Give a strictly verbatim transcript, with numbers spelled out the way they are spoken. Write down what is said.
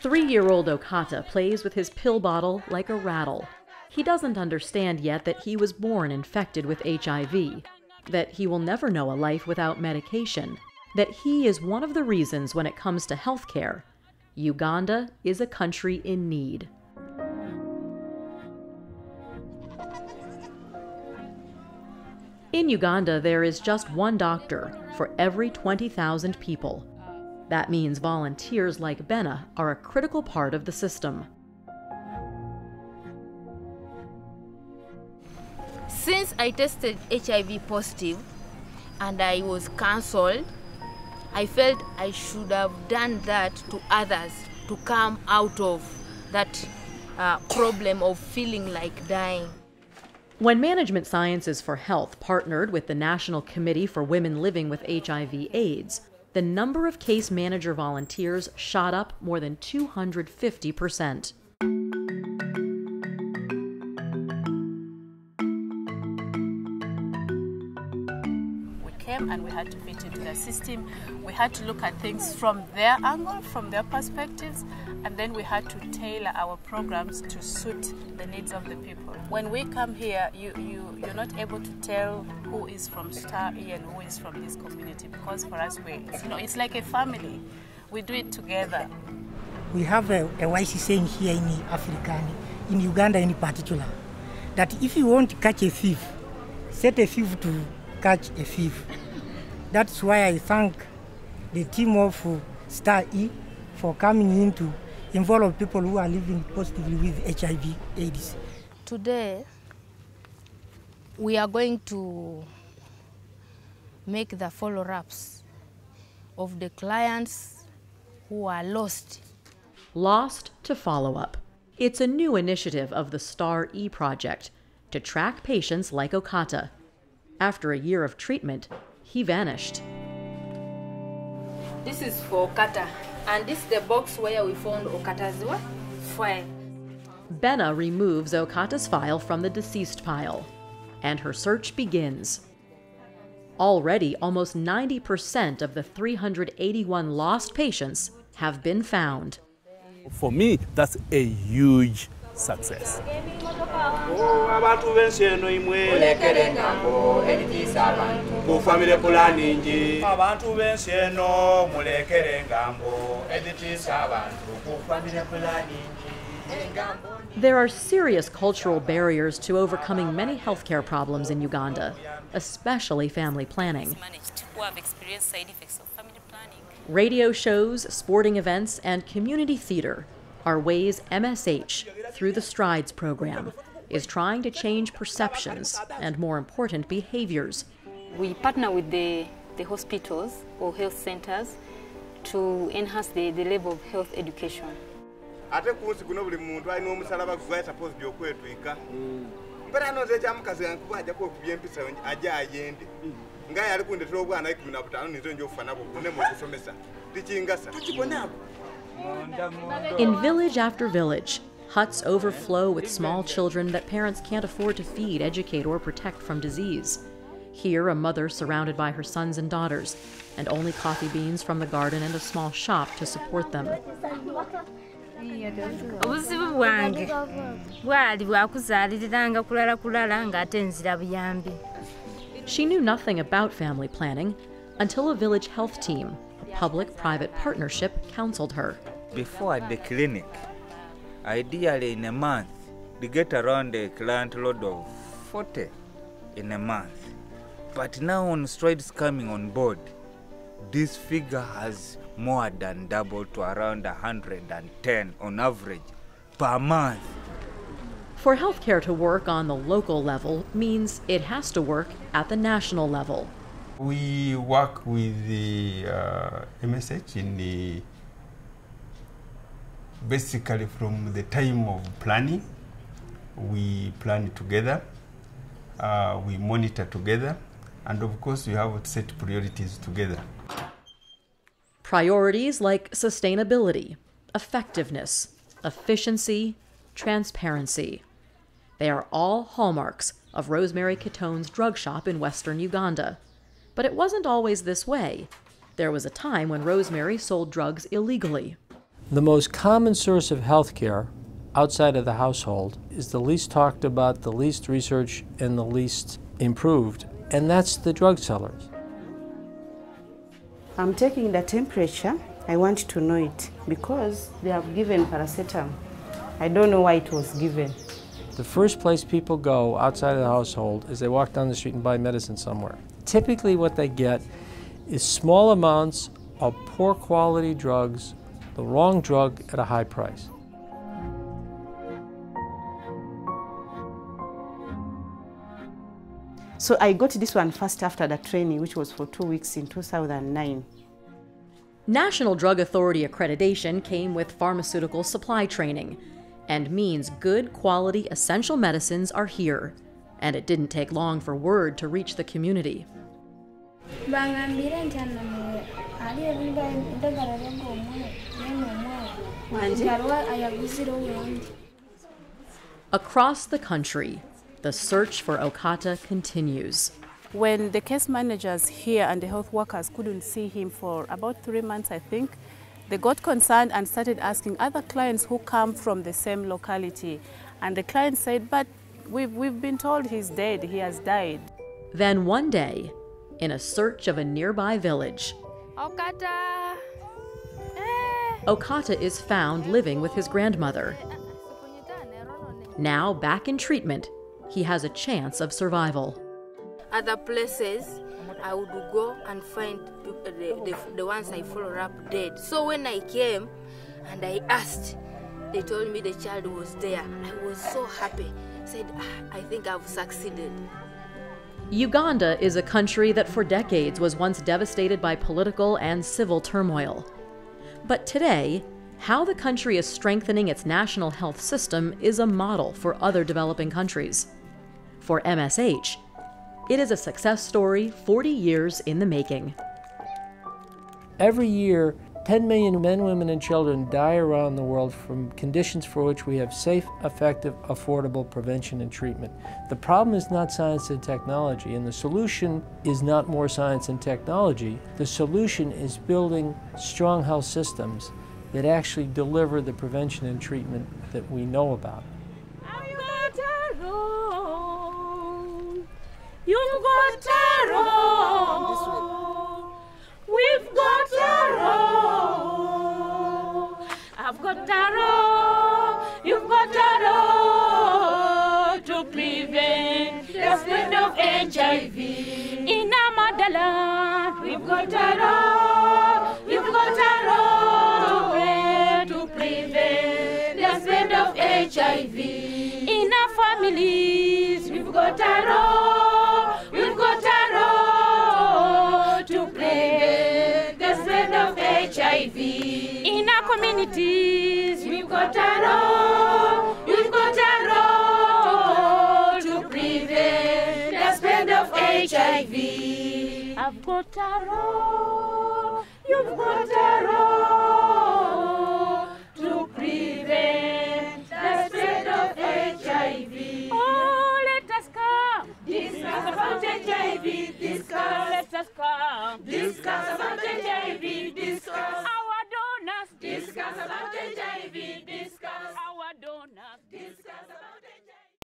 Three-year-old Okata plays with his pill bottle like a rattle. He doesn't understand yet that he was born infected with H I V, that he will never know a life without medication, that he is one of the reasons when it comes to healthcare, Uganda is a country in need. In Uganda, there is just one doctor for every twenty thousand people. That means volunteers like Benna are a critical part of the system. Since I tested H I V positive and I was cancelled, I felt I should have done that to others to come out of that uh, problem of feeling like dying. When Management Sciences for Health partnered with the National Committee for Women Living with H I V AIDS, the number of case manager volunteers shot up more than two hundred fifty percent. We came and we had to fit into the system. We had to look at things from their angle, from their perspectives, and then we had to tailor our programs to suit the needs of the people. When we come here, you, you, you're not able to tell who is from STAR E and who is from this community, because for us, we, you know, it's like a family. We do it together. We have a, a wise saying here in Africa, in Uganda in particular, that if you want to catch a thief, set a thief to catch a thief. That's why I thank the team of STAR E for coming in to involve people who are living positively with H I V AIDS. Today, we are going to make the follow-ups of the clients who are lost. Lost to follow-up. It's a new initiative of the STAR E project to track patients like Okata. After a year of treatment, he vanished. This is for Okata, and this is the box where we found Okata's file. Benna removes Okata's file from the deceased pile, and her search begins. Already, almost ninety percent of the three hundred eighty-one lost patients have been found. For me, that's a huge success. There are serious cultural barriers to overcoming many healthcare problems in Uganda, especially family planning. Radio shows, sporting events, and community theater are ways M S H, through the Strides program, is trying to change perceptions and, more important, behaviors. We partner with the, the hospitals or health centers to enhance the, the level of health education. In village after village, huts overflow with small children that parents can't afford to feed, educate, or protect from disease. Here, a mother surrounded by her sons and daughters, and only coffee beans from the garden and a small shop to support them. She knew nothing about family planning until a village health team, a public-private partnership, counseled her. Before the clinic, ideally in a month, they get around a client load of forty in a month. But now on Strides coming on board, this figure has more than doubled to around one hundred ten on average per month. For healthcare to work on the local level means it has to work at the national level. We work with the uh, M S H in the basically from the time of planning. We plan together, uh, we monitor together, and of course we have to set priorities together. Priorities like sustainability, effectiveness, efficiency, transparency. They are all hallmarks of Rosemary Kitone's drug shop in Western Uganda. But it wasn't always this way. There was a time when Rosemary sold drugs illegally. The most common source of health care outside of the household is the least talked about, the least researched, and the least improved, and that's the drug sellers. I'm taking the temperature. I want to know it because they have given paracetamol. I don't know why it was given. The first place people go outside of the household is they walk down the street and buy medicine somewhere. Typically what they get is small amounts of poor quality drugs, the wrong drug at a high price. So I got this one first after the training, which was for two weeks in two thousand nine. National Drug Authority accreditation came with pharmaceutical supply training and means good quality essential medicines are here. And it didn't take long for word to reach the community. Across the country, the search for Okata continues. When the case managers here and the health workers couldn't see him for about three months, I think, they got concerned and started asking other clients who come from the same locality. And the client said, but we've, we've been told he's dead, he has died. Then one day, in a search of a nearby village, Okata, Okata is found living with his grandmother. Now back in treatment, he has a chance of survival. Other places, I would go and find the, the, the ones I followed up dead. So when I came and I asked, they told me the child was there. I was so happy. I said, ah, I think I've succeeded. Uganda is a country that for decades was once devastated by political and civil turmoil. But today, how the country is strengthening its national health system is a model for other developing countries. For M S H, it is a success story forty years in the making. Every year, ten million men, women, and children die around the world from conditions for which we have safe, effective, affordable prevention and treatment. The problem is not science and technology, and the solution is not more science and technology. The solution is building strong health systems that actually deliver the prevention and treatment that we know about. You've got a roll. We've got a roll. I've got a roll. You've got a roll to prevent the spread of H I V in our motherland. We've got a roll. You've got a roll to prevent the spread of H I V in our families. We've got a roll. In our communities, we've got a role, we've got a role to prevent the spread of H I V. I've got a role, you've got a role.